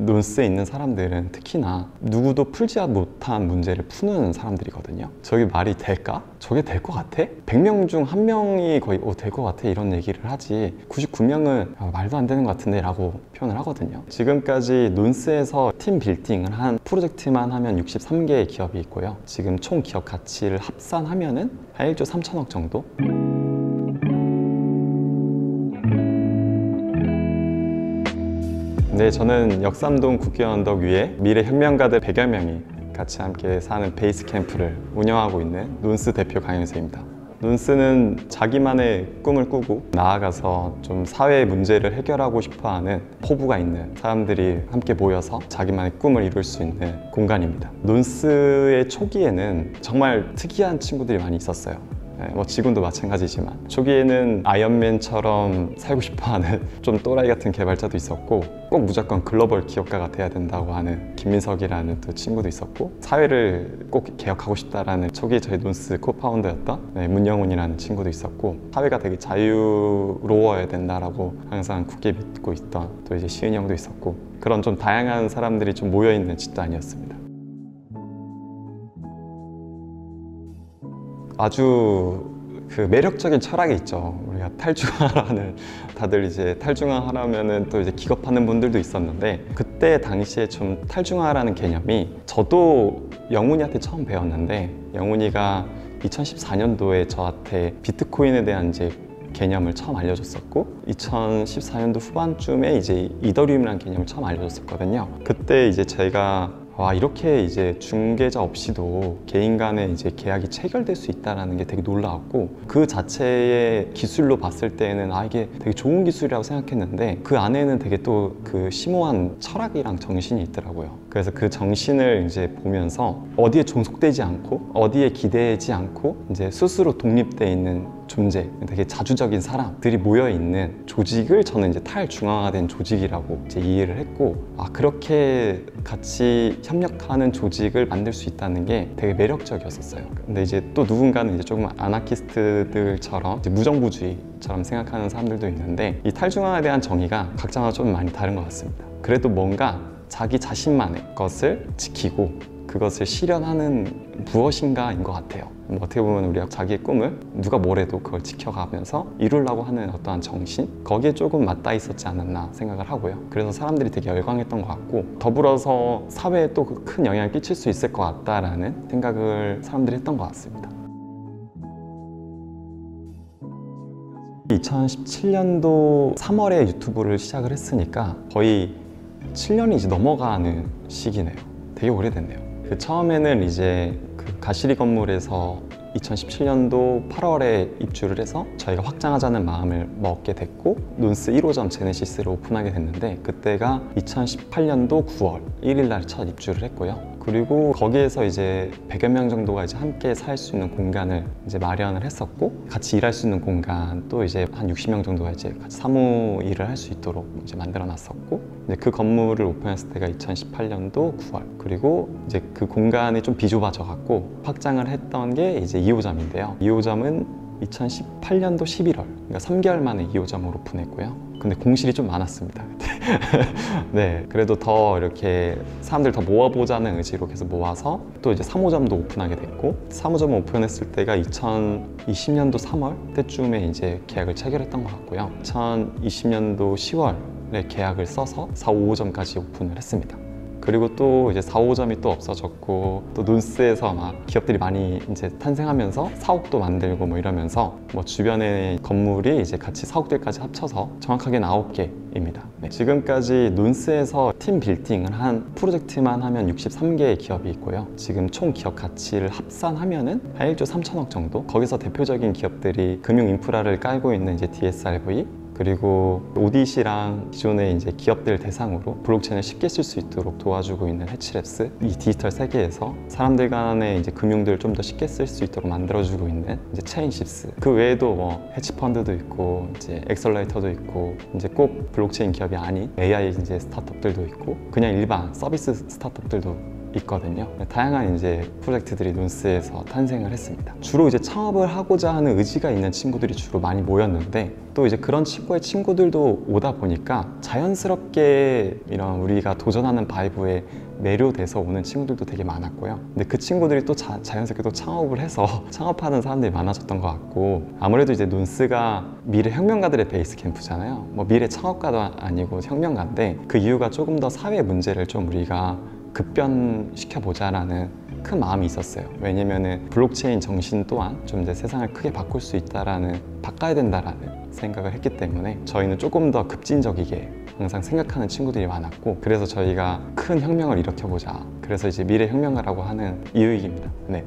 논스에 있는 사람들은 특히나 누구도 풀지 못한 문제를 푸는 사람들이거든요. 저게 말이 될까? 저게 될 것 같아? 100명 중 1명이 거의 될 것 같아 이런 얘기를 하지 99명은 말도 안 되는 것 같은데 라고 표현을 하거든요. 지금까지 논스에서 팀 빌딩을 한 프로젝트만 하면 63개의 기업이 있고요. 지금 총 기업 가치를 합산하면은 한 1조 3천억 정도? 네, 저는 역삼동 국교 언덕 위에 미래 혁명가들 100여 명이 같이 함께 사는 베이스 캠프를 운영하고 있는 논스 대표 강연사입니다. 논스는 자기만의 꿈을 꾸고 나아가서 좀 사회의 문제를 해결하고 싶어하는 포부가 있는 사람들이 함께 모여서 자기만의 꿈을 이룰 수 있는 공간입니다. 논스의 초기에는 정말 특이한 친구들이 많이 있었어요. 뭐 지금도 마찬가지지만 초기에는 아이언맨처럼 살고 싶어하는 좀 또라이 같은 개발자도 있었고 꼭 무조건 글로벌 기업가가 돼야 된다고 하는 김민석이라는 또 친구도 있었고 사회를 꼭 개혁하고 싶다라는 초기 저희 논스 코파운더였던 문영훈이라는 친구도 있었고 사회가 되게 자유로워야 된다라고 항상 굳게 믿고 있던 또 이제 시은이 형도 있었고 그런 좀 다양한 사람들이 좀 모여있는 집단이었습니다. 아주 그 매력적인 철학이 있죠. 우리가 탈중화라는 다들 이제 탈중화하라면은 또 이제 기겁하는 분들도 있었는데 그때 당시에 좀 탈중화라는 개념이 저도 영훈이한테 처음 배웠는데 영훈이가 2014년도에 저한테 비트코인에 대한 이제 개념을 처음 알려줬었고 2014년도 후반쯤에 이제 이더리움이라는 개념을 처음 알려줬었거든요. 그때 이제 제가 와 이렇게 이제 중개자 없이도 개인 간의 이제 계약이 체결될 수 있다는 게 되게 놀라웠고 그 자체의 기술로 봤을 때는 아 이게 되게 좋은 기술이라고 생각했는데 그 안에는 되게 또 그 심오한 철학이랑 정신이 있더라고요. 그래서 그 정신을 이제 보면서 어디에 종속되지 않고 어디에 기대지 않고 이제 스스로 독립돼 있는 존재, 되게 자주적인 사람들이 모여있는 조직을 저는 이제 탈중앙화된 조직이라고 이제 이해를 했고 아 그렇게 같이 협력하는 조직을 만들 수 있다는 게 되게 매력적이었어요. 근데 이제 또 누군가는 이제 조금 아나키스트들처럼 이제 무정부주의처럼 생각하는 사람들도 있는데 이 탈중앙화에 대한 정의가 각자마다 좀 많이 다른 것 같습니다. 그래도 뭔가 자기 자신만의 것을 지키고 그것을 실현하는 무엇인가인 것 같아요. 어떻게 보면 우리가 자기의 꿈을 누가 뭐래도 그걸 지켜가면서 이루려고 하는 어떠한 정신? 거기에 조금 맞닿아 있었지 않았나 생각을 하고요. 그래서 사람들이 되게 열광했던 것 같고 더불어서 사회에 또 큰 영향을 끼칠 수 있을 것 같다라는 생각을 사람들이 했던 것 같습니다. 2017년도 3월에 유튜브를 시작을 했으니까 거의 7년이 이제 넘어가는 시기네요. 되게 오래됐네요. 처음에는 이제 그 가시리 건물에서 2017년도 8월에 입주를 해서 저희가 확장하자는 마음을 먹게 됐고 논스 1호점 제네시스를 오픈하게 됐는데 그때가 2018년도 9월 1일 날 첫 입주를 했고요. 그리고 거기에서 이제 100여 명 정도가 이제 함께 살 수 있는 공간을 이제 마련을 했었고 같이 일할 수 있는 공간 또 이제 한 60명 정도가 이제 같이 사무 일을 할 수 있도록 이제 만들어 놨었고 이제 그 건물을 오픈했을 때가 2018년도 9월 그리고 이제 그 공간이 좀 비좁아져 갖고 확장을 했던 게 이제 2호점인데요. 2호점은 2018년도 11월, 그러니까 3개월 만에 2호점으로 오픈했고요. 근데 공실이 좀 많았습니다. 네, 그래도 더 이렇게 사람들 더 모아보자는 의지로 계속 모아서 또 이제 3호점도 오픈하게 됐고 3호점 오픈했을 때가 2020년도 3월 때쯤에 이제 계약을 체결했던 것 같고요. 2020년도 10월에 계약을 써서 4, 5호점까지 오픈을 했습니다. 그리고 또 이제 4, 5호점이 또 없어졌고 또 논스에서 막 기업들이 많이 이제 탄생하면서 사옥도 만들고 뭐 이러면서 뭐 주변의 건물이 이제 같이 사옥들까지 합쳐서 정확하게는 9개입니다. 네. 지금까지 논스에서 팀 빌딩을 한 프로젝트만 하면 63개의 기업이 있고요. 지금 총 기업 가치를 합산하면은 한 1조 3천억 정도. 거기서 대표적인 기업들이 금융 인프라를 깔고 있는 이제 DSRV 그리고 ODC랑 기존의 이제 기업들 대상으로 블록체인을 쉽게 쓸 수 있도록 도와주고 있는 해치랩스 이 디지털 세계에서 사람들 간의 이제 금융들을 좀 더 쉽게 쓸 수 있도록 만들어주고 있는 이제 체인십스 그 외에도 뭐 헤지펀드도 있고 이제 엑셀레이터도 있고 이제 꼭 블록체인 기업이 아닌 AI 이제 스타트업들도 있고 그냥 일반 서비스 스타트업들도 있거든요. 다양한 이제 프로젝트들이 논스에서 탄생을 했습니다. 주로 이제 창업을 하고자 하는 의지가 있는 친구들이 주로 많이 모였는데, 또 이제 그런 친구의 친구들도 오다 보니까 자연스럽게 이런 우리가 도전하는 바이브에 매료돼서 오는 친구들도 되게 많았고요. 근데 그 친구들이 또 자연스럽게 또 창업을 해서 창업하는 사람들이 많아졌던 것 같고, 아무래도 이제 논스가 미래 혁명가들의 베이스 캠프잖아요. 뭐 미래 창업가도 아니고 혁명가인데, 그 이유가 조금 더 사회 문제를 좀 우리가 급변시켜보자라는 큰 마음이 있었어요. 왜냐면은 블록체인 정신 또한 좀 이제 세상을 크게 바꿀 수 있다라는, 바꿔야 된다라는 생각을 했기 때문에 저희는 조금 더 급진적이게 항상 생각하는 친구들이 많았고, 그래서 저희가 큰 혁명을 일으켜보자, 그래서 이제 미래 혁명가라고 하는 이유입니다. 네.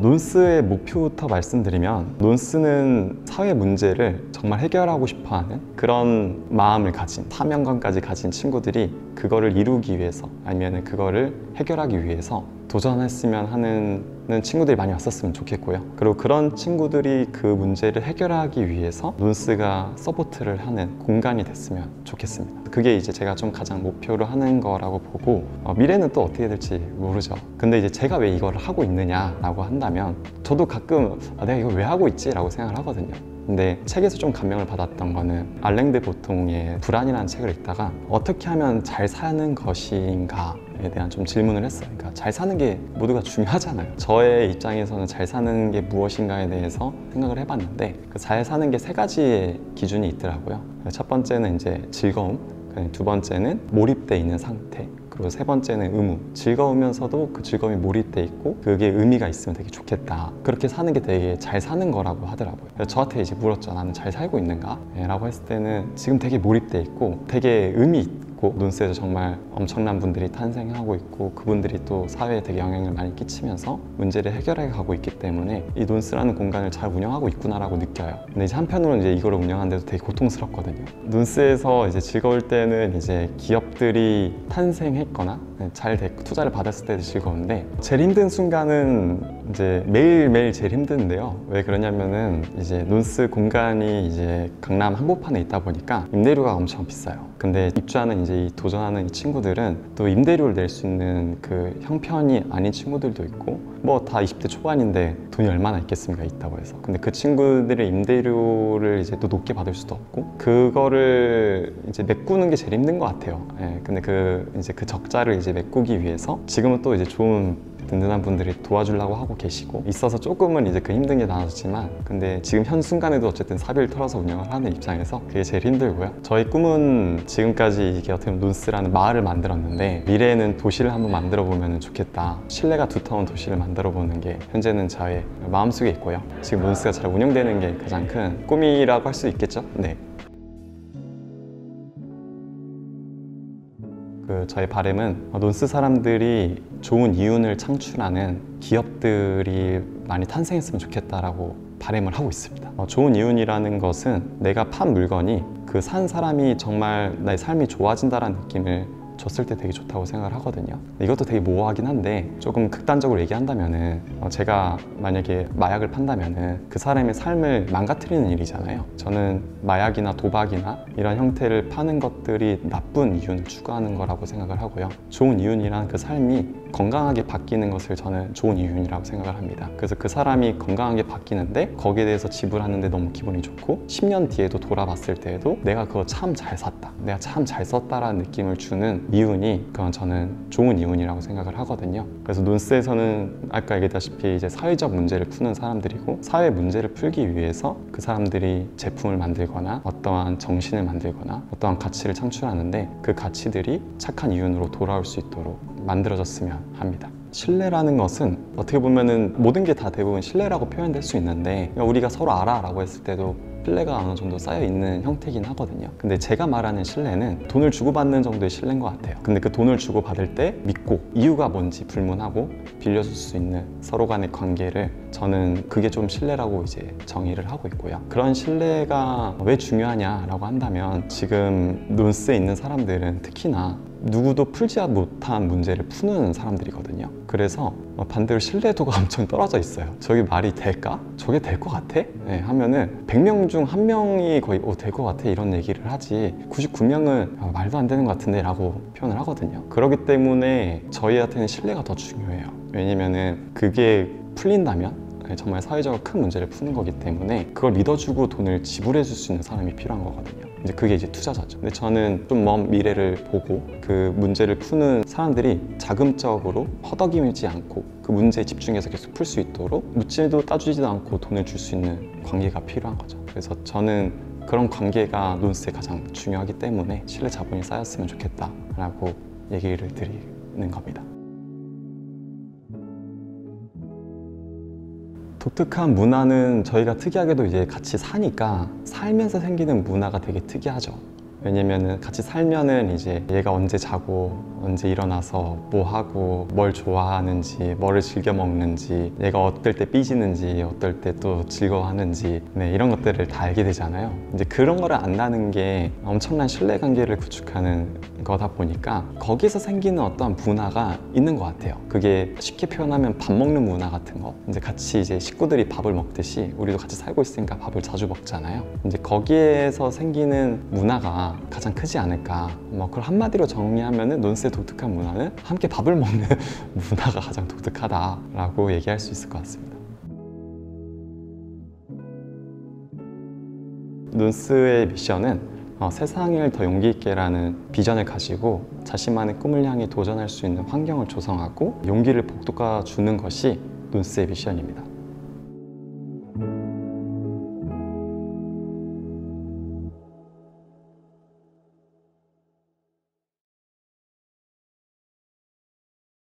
논스의 목표부터 말씀드리면, 논스는 사회 문제를 정말 해결하고 싶어하는 그런 마음을 가진, 사명감까지 가진 친구들이 그거를 이루기 위해서, 아니면 그거를 해결하기 위해서 도전했으면 하는 친구들이 많이 왔었으면 좋겠고요. 그리고 그런 친구들이 그 문제를 해결하기 위해서 논스가 서포트를 하는 공간이 됐으면 좋겠습니다. 그게 이제 제가 좀 가장 목표로 하는 거라고 보고, 미래는 또 어떻게 될지 모르죠. 근데 이제 제가 왜 이걸 하고 있느냐라고 한다면, 저도 가끔 내가 이걸 왜 하고 있지? 라고 생각을 하거든요. 근데 책에서 좀 감명을 받았던 거는, 알랭드 보통의 불안이라는 책을 읽다가 어떻게 하면 잘 사는 것인가 에 대한 좀 질문을 했어요. 그러니까 잘 사는 게 모두가 중요하잖아요. 저의 입장에서는 잘 사는 게 무엇인가에 대해서 생각을 해봤는데, 그 잘 사는 게 세 가지의 기준이 있더라고요. 첫 번째는 이제 즐거움, 두 번째는 몰입돼 있는 상태, 그리고 세 번째는 의무. 즐거우면서도 그 즐거움이 몰입돼 있고 그게 의미가 있으면 되게 좋겠다. 그렇게 사는 게 되게 잘 사는 거라고 하더라고요. 그래서 저한테 이제 물었죠. 나는 잘 살고 있는가? 라고 했을 때는 지금 되게 몰입돼 있고 되게 의미 있고, 논스에서 정말 엄청난 분들이 탄생하고 있고 그분들이 또 사회에 되게 영향을 많이 끼치면서 문제를 해결해 가고 있기 때문에 이 논스라는 공간을 잘 운영하고 있구나라고 느껴요. 근데 이제 한편으로는 이제 이걸 운영하는데도 되게 고통스럽거든요. 논스에서 이제 즐거울 때는 이제 기업들이 탄생해 거나 잘 됐고 투자를 받았을 때도 즐거운데, 제일 힘든 순간은 이제 매일매일 제일 힘든데요. 왜 그러냐면은 이제 논스 공간이 이제 강남 한복판에 있다 보니까 임대료가 엄청 비싸요. 근데 입주하는 이제 이 도전하는 이 친구들은 또 임대료를 낼 수 있는 그 형편이 아닌 친구들도 있고, 뭐 다 20대 초반인데 돈이 얼마나 있겠습니까, 있다고 해서. 근데 그 친구들의 임대료를 이제 또 높게 받을 수도 없고, 그거를 이제 메꾸는 게 제일 힘든 것 같아요. 예, 근데 그 적자를 이제 메꾸기 위해서 지금은 또 이제 좋은 든든한 분들이 도와주려고 하고 계시고 있어서 조금은 이제 그 힘든 게 나아졌지만, 근데 지금 현 순간에도 어쨌든 사비를 털어서 운영을 하는 입장에서 그게 제일 힘들고요. 저희 꿈은 지금까지 이게 어떻게 보면 논스라는 마을을 만들었는데, 미래에는 도시를 한번 만들어 보면 좋겠다. 실내가 두터운 도시를 만들어 보는 게 현재는 저의 마음속에 있고요. 지금 논스가 잘 운영되는 게 가장 큰 꿈이라고 할 수 있겠죠? 네. 저의 바람은 논스 사람들이 좋은 이윤을 창출하는 기업들이 많이 탄생했으면 좋겠다라고 바람을 하고 있습니다. 좋은 이윤이라는 것은 내가 판 물건이 그 산 사람이 정말 나의 삶이 좋아진다라는 느낌을 줬을 때 되게 좋다고 생각을 하거든요. 이것도 되게 모호하긴 한데, 조금 극단적으로 얘기한다면은 제가 만약에 마약을 판다면은 그 사람의 삶을 망가뜨리는 일이잖아요. 저는 마약이나 도박이나 이런 형태를 파는 것들이 나쁜 이윤을 추구하는 거라고 생각을 하고요. 좋은 이윤이란 그 삶이 건강하게 바뀌는 것을 저는 좋은 이윤이라고 생각을 합니다. 그래서 그 사람이 건강하게 바뀌는데 거기에 대해서 지불하는데 너무 기분이 좋고, 10년 뒤에도 돌아봤을 때에도 내가 그거 참 잘 샀다, 내가 참 잘 썼다라는 느낌을 주는 이윤이, 그건 저는 좋은 이윤이라고 생각을 하거든요. 그래서 논스에서는 아까 얘기했다시피 이제 사회적 문제를 푸는 사람들이고, 사회 문제를 풀기 위해서 그 사람들이 제품을 만들거나 어떠한 정신을 만들거나 어떠한 가치를 창출하는데, 그 가치들이 착한 이윤으로 돌아올 수 있도록 만들어졌으면 합니다. 신뢰라는 것은 어떻게 보면은 모든 게 다 대부분 신뢰라고 표현될 수 있는데, 우리가 서로 알아 라고 했을 때도 신뢰가 어느 정도 쌓여있는 형태이긴 하거든요. 근데 제가 말하는 신뢰는 돈을 주고받는 정도의 신뢰인 것 같아요. 근데 그 돈을 주고받을 때 믿고, 이유가 뭔지 불문하고 빌려줄 수 있는 서로 간의 관계를, 저는 그게 좀 신뢰라고 이제 정의를 하고 있고요. 그런 신뢰가 왜 중요하냐라고 한다면, 지금 논스에 있는 사람들은 특히나 누구도 풀지 못한 문제를 푸는 사람들이거든요. 그래서 반대로 신뢰도가 엄청 떨어져 있어요. 저게 말이 될까? 저게 될 것 같아? 네, 하면은 100명 중 1명이 거의 될 것 같아 이런 얘기를 하지 99명은 말도 안 되는 것 같은데 라고 표현을 하거든요. 그렇기 때문에 저희한테는 신뢰가 더 중요해요. 왜냐면은 그게 풀린다면 정말 사회적으로 큰 문제를 푸는 거기 때문에 그걸 믿어주고 돈을 지불해 줄 수 있는 사람이 필요한 거거든요. 이제 그게 이제 투자자죠. 근데 저는 좀 먼 미래를 보고 그 문제를 푸는 사람들이 자금적으로 허덕이지 않고 그 문제에 집중해서 계속 풀 수 있도록 묻지도 따지지도 않고 돈을 줄 수 있는 관계가 필요한 거죠. 그래서 저는 그런 관계가 논스에 가장 중요하기 때문에 신뢰 자본이 쌓였으면 좋겠다라고 얘기를 드리는 겁니다. 독특한 문화는 저희가 특이하게도 이제 같이 사니까 살면서 생기는 문화가 되게 특이하죠. 왜냐면은 같이 살면은 이제 얘가 언제 자고 언제 일어나서 뭐 하고 뭘 좋아하는지 뭐를 즐겨 먹는지 얘가 어떨 때 삐지는지 어떨 때 또 즐거워하는지 네, 이런 것들을 다 알게 되잖아요. 이제 그런 거를 안다는 게 엄청난 신뢰관계를 구축하는 거다 보니까 거기서 생기는 어떠한 문화가 있는 것 같아요. 그게 쉽게 표현하면 밥 먹는 문화 같은 거 이제 같이 이제 식구들이 밥을 먹듯이 우리도 같이 살고 있으니까 밥을 자주 먹잖아요. 이제 거기에서 생기는 문화가 가장 크지 않을까. 뭐 그걸 한마디로 정리하면은 논스의 독특한 문화는 함께 밥을 먹는 문화가 가장 독특하다라고 얘기할 수 있을 것 같습니다. 논스의 미션은 세상을 더 용기 있게라는 비전을 가지고 자신만의 꿈을 향해 도전할 수 있는 환경을 조성하고 용기를 북돋아 주는 것이 논스의 미션입니다.